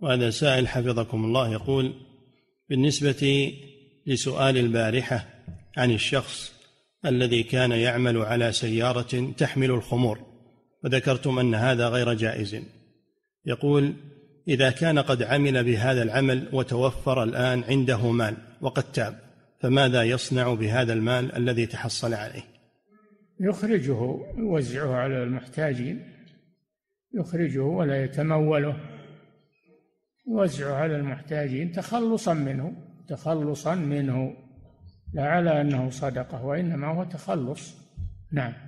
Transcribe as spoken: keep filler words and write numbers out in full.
وهذا سائل حفظكم الله يقول: بالنسبة لسؤال البارحة عن الشخص الذي كان يعمل على سيارة تحمل الخمور وذكرتم أن هذا غير جائز، يقول: إذا كان قد عمل بهذا العمل وتوفر الآن عنده مال وقد تاب، فماذا يصنع بهذا المال الذي تحصل عليه؟ يخرجه، يوزعه على المحتاجين، يخرجه ولا يتموله، يوزعه على المحتاجين تخلصا منه، تخلصا منه لا على أنه صدقة، وإنما هو تخلص. نعم.